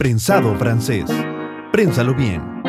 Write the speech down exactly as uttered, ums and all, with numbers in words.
Prensado francés. Prénsalo bien.